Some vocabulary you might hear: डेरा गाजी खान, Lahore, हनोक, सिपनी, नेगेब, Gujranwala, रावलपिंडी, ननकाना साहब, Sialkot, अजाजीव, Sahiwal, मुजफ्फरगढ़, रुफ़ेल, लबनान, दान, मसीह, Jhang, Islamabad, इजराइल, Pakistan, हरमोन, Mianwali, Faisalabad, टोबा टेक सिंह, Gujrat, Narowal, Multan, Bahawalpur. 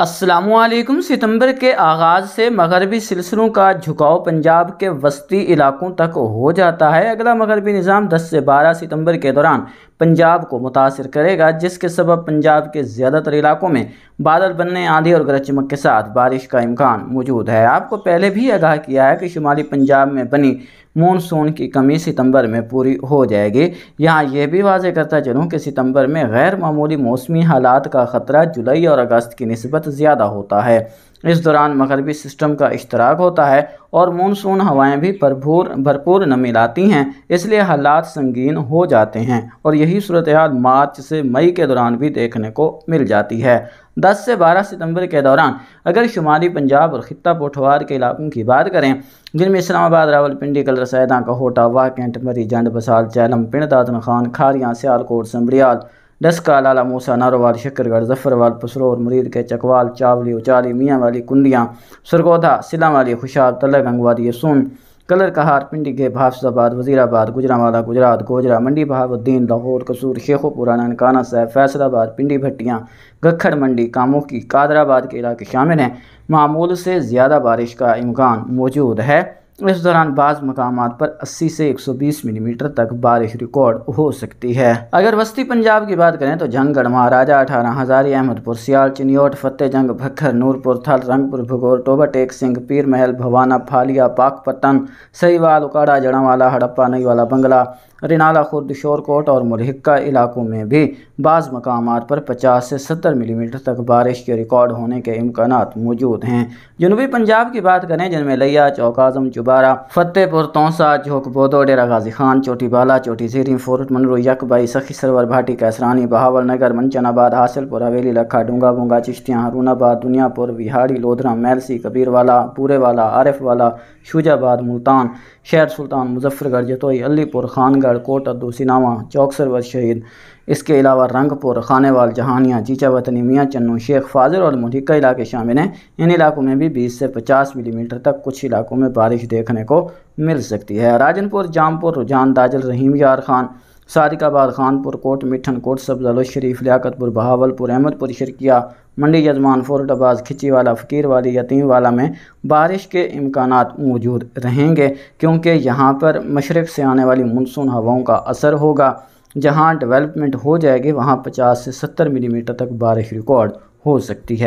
अस्सलामुअलैकुम। सितंबर के आगाज़ से मगरबी सिलसिलों का झुकाव पंजाब के वस्ती इलाकों तक हो जाता है। अगला मगरबी निज़ाम 10 से 12 सितंबर के दौरान पंजाब को मुतासर करेगा, जिसके सबब पंजाब के ज़्यादातर इलाकों में बादल बनने, आंधी और गरज चमक के साथ बारिश का इम्कान मौजूद है। आपको पहले भी आगाह किया है कि शुमाली पंजाब में बनी मानसून की कमी सितंबर में पूरी हो जाएगी। यहाँ यह भी वाज़ह करता चलूँ कि सितंबर में गैर मामूली मौसमी हालात का ख़तरा जुलाई और अगस्त की निस्बत ज़्यादा होता है। इस दौरान मगरबी सिस्टम का इश्तराक होता है और मानसून हवाएं भी भरपूर नमी लाती हैं, इसलिए हालात संगीन हो जाते हैं और यही सूरत हाल मार्च से मई के दौरान भी देखने को मिल जाती है। 10 से 12 सितंबर के दौरान अगर शुमाली पंजाब और खित्ता पोठवार के इलाकों की बात करें, जिनमें इस्लामाबाद, रावलपिंडी, कलर सैदा, कहोटा, वाह, मरी, जंड, बसाल, चैलम, पिंड, दादन खान, खारियाँ, सियालकोट, संबरियाल, डस्का, लाला मूसा, नारोवाल, शकरगढ़, जफरवाल, पसरोर, मुरीद के चकवाल, चावली, उचाली, मियांवाली, कुंडियाँ, सरगोधा, सिलामाली, खुशाब, तलग, अंगवादी, यसून, कलर कहार, पिंडी के भाफसाबाद, वजीराबाद, गुजरांवाला, गुजरात, गोजरा, मंडी, बहाउद्दीन, लाहौर, कसूर, शेखोपुरा, ननकाना साहब, फैसलाबाद, पिंडी भट्टियाँ, गखड़ मंडी, कामोकी, कादराबाद के इलाके शामिल हैं। मामूल से ज़्यादा बारिश का इम्कान मौजूद है। इस दौरान बाज़ मकामात पर 80 से 120 मिलीमीटर तक बारिश रिकॉर्ड हो सकती है। अगर वस्ती पंजाब की बात करें तो जंग, गढ़मा, राजा, 18 हज़ारी, अहमदपुर, सियाल, चिनियोट, फतेह जंग, भखर, नूरपुर, थल, रंगपुर, भगोर, टोबा टेक सिंह, पीर महल, भवाना, फालिया, पाकपतन, सहीवाल, उकाड़ा, जड़ांवाला, हड़प्पा, नईवाला, बंगला, रिनाला, खुर्द, शोरकोट और मुरहिक्का इलाकों में भी बाज़ मकामात पर 50 से 70 मिलीमीटर तक बारिश के रिकॉर्ड होने के इम्कान मौजूद हैं। जनूबी पंजाब की बात करें, जिनमें लैया, चौकाज़म, चुबारा, फतेहपुर, तौसा, जोकबोदो, डेरा गाजी खान, चोटीबाला, चोटी जीरी, फोर्ट मनरू, यकबाई, सखी सरवर, भाटी, कैसरानी, बहावल नगर, मंचनाबाद, हासिलपुर, हवेली, लखा, डूंगा बुंगा, चिश्तियाँ, हारूनाबाद, दुनियापुर, विहाड़ी, लोधरा, मैलसी, कबीरवाला, पूरेवाला, आरिफवाला, शुजाबाद, मुल्तान, शहर सुल्तान, मुजफ्फरगढ़, जतोई, अलीपुर, खानगढ़, कोट अद्दू, सिनावा, चौकसरवर, शहीद, इसके अलावा रंगपुर, खानेवाल, जहानिया, चीचा वतनी, मियाँ चन्नू, शेख फाजिल और मुरिक्का इलाके शामिल हैं। इन इलाकों में भी 20 से 50 मिलीमीटर तक कुछ इलाकों में बारिश देखने को मिल सकती है। राजनपुर, जामपुर, रुझान, दाजल, रहीम यार खान, सादिकाबाद, खानपुर, कोट मिठन, कोट सब्जालो शरीफ, लियाकतपुर, बहावलपुर, अहमदपुर, शर्किया, मंडी, यजमान, फोर्टबाज, खिचीवाला, फ़कीरवाली, यतीमवाला में बारिश के इम्कानात मौजूद रहेंगे, क्योंकि यहाँ पर मशरक़ से आने वाली मानसून हवाओं का असर होगा। जहाँ डेवलपमेंट हो जाएगी वहाँ 50 से 70 मिलीमीटर तक बारिश रिकॉर्ड हो सकती है।